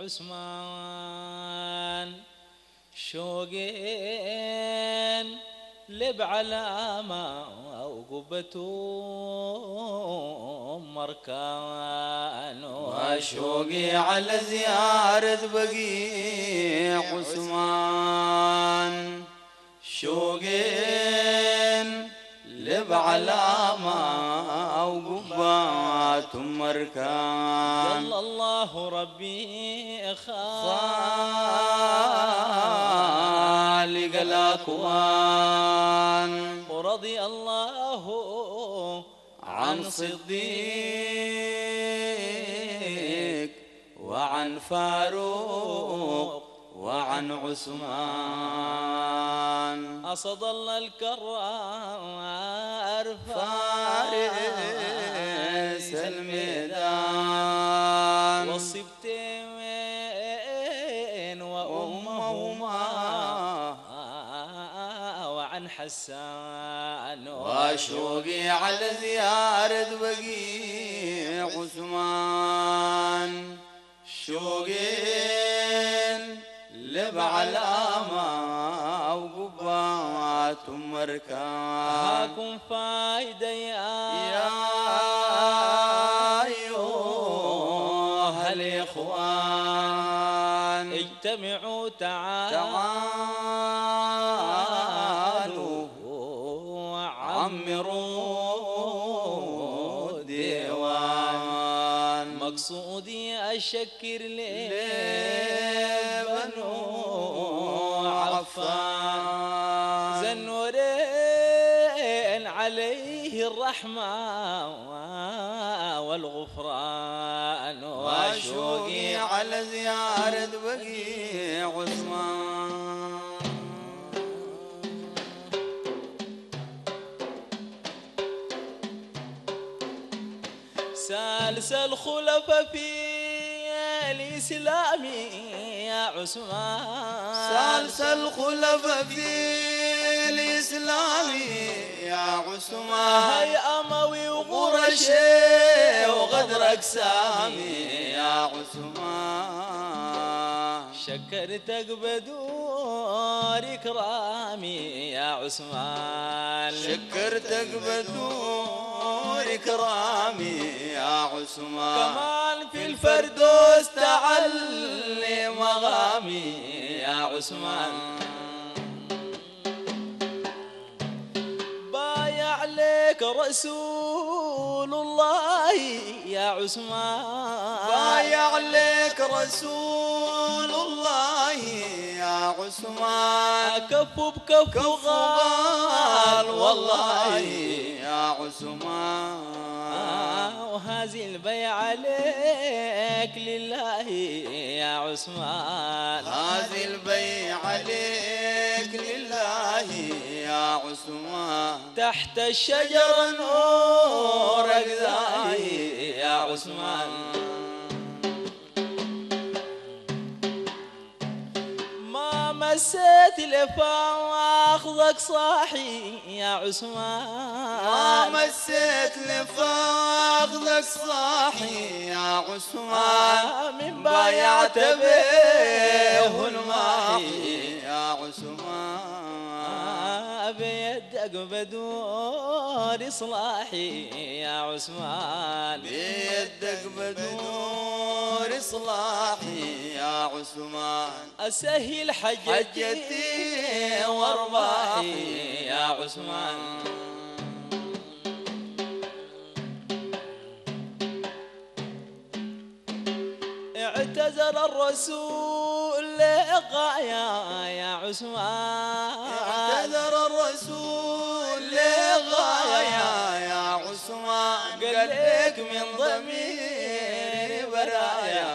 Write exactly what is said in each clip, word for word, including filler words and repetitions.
عثمان شوقين لب علامة وقبته مركان وشوقي على زيارة بقيع عثمان شوقين لب علامة وقبته مركان يلا الله ربي خالق الأكوان ورضي الله عن صديق وعن فاروق وعن عثمان أصد الله الكرار فارس الميدان والصبتين وأمهما وعن حسان وشوقي على زيارة بقيع عثمان شوقين لب علامة وقبات مركان هاكم فايدة يا أيها الإخوان اجتمعوا تعالوا وعمروا الديوان مقصودي أشكر لي ذا النورين عليه الرحمة والغفران وشوقي على زيارة بقيع عثمان ثالث الخلفاء في الإسلام يا عثمان ثالث الخلفاء في الإسلام يا عثمان هي أموي وقرشي وغدر أجسامي يا عثمان شكرتك بدور إكرامي يا عثمان شكرتك بدور إكرامي يا عثمان كمان في الفردوس تعلم مغامي يا عثمان بايع عليك رسول الله يا عثمان بايع عليك رسول الله يا عثمان كف بكف وغال والله يا عثمان وهذه البيعة عليك لله يا عثمان هذه البيعة عليك لله يا عثمان تحت الشجرة نور أقداري يا عثمان ما مسيت لفاخذك صاحي يا عثمان ما مسيت لفاخذك صاحي يا عثمان من بايعت به الماحي يا عثمان بيدك بدور إصلاحي يا عثمان بيدك بدور إصلاحي يا عثمان أسهل حجتي وارباحي يا عثمان اعتذر الرسول لغايا يا عثمان اعتذر الرسول لغايا يا عثمان قال لك من ضميري برايا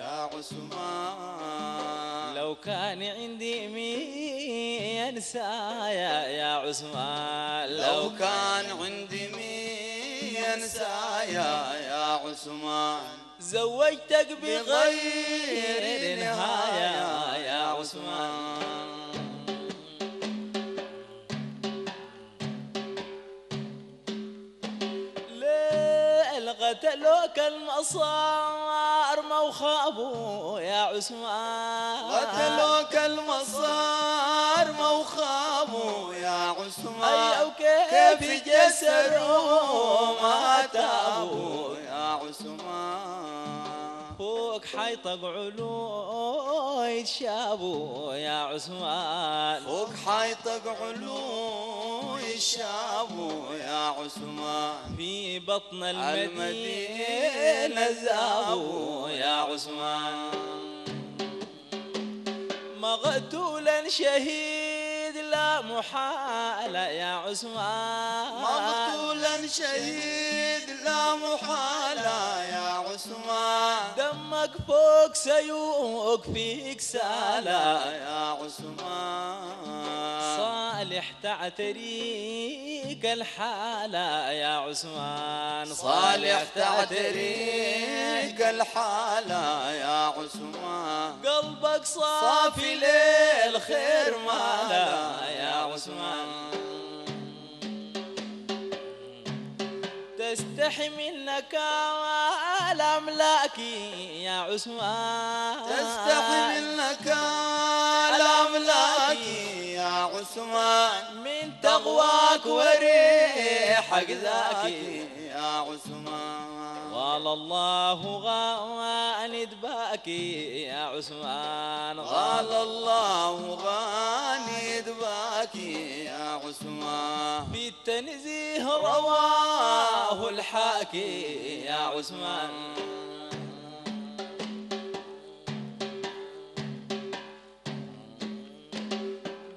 يا عثمان لو كان عندي مين سايا يا عثمان لو كان عندي مين سايا يا عثمان زوجتك بغير نهاية يا عثمان ليه قتلوك المصار ما وخابوا يا عثمان، قتلوك المصار ما وخابوا يا عثمان، كيف جسروا ما تابوا يا عثمان، فوق حيطك علو يتشابوا يا عثمان، فوق حيطك علو شابوا يا عثمان، في بطن المدينة زابوا يا عثمان، مقتولا شهيد لا محالة يا عثمان، مقتولا شهيد لا محالة يا عثمان، دمك فوق سيوك فيك سالة يا عثمان، صالح تعتريك الحالة يا عثمان، صالح تعتريك الحالة يا عثمان، قلبك صافي للخير مالا يا عثمان، تستحي منك الأملاك يا عثمان، تستحي منك الأملاك يا عثمان، من تقواك وريحك ذاكي يا عثمان، غالى الله غاند باكي يا عثمان، غالى الله غاند باكي يا عثمان، في التنزيه رواه الحاكي يا عثمان،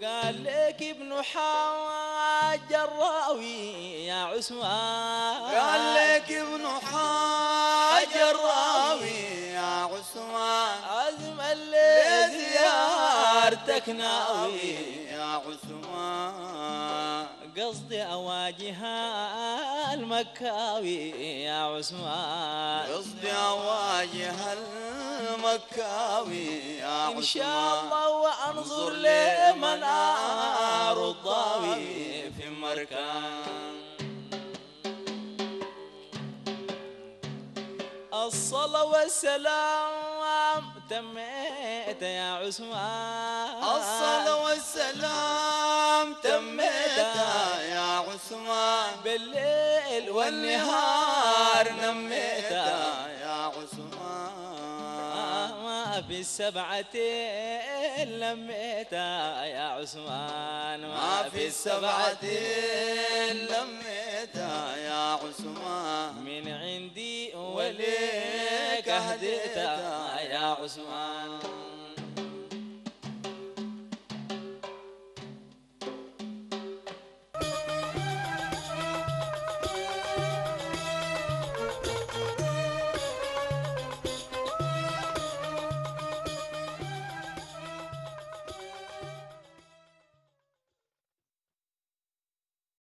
قال لك ابن حاج الراوي يا عثمان، قال لك ابن حاج الراوي يا عثمان، عزم اللي زيارتك ناوي يا عثمان، قصدي اواجهها المكاوي يا عثمان، قصدي اواجهها المكاوي يا عثمان، ان شاء الله وانظر لمن أعار الضاوي في مركان، الصلاة والسلام تميت يا عثمان، الصلاة والسلام تميت يا عثمان، بالليل والنهار نميت يا عثمان، ما في السبعة لميتها يا عثمان، ما في السبعة لميتها يا عثمان، من عندي وليك هديتها يا عثمان.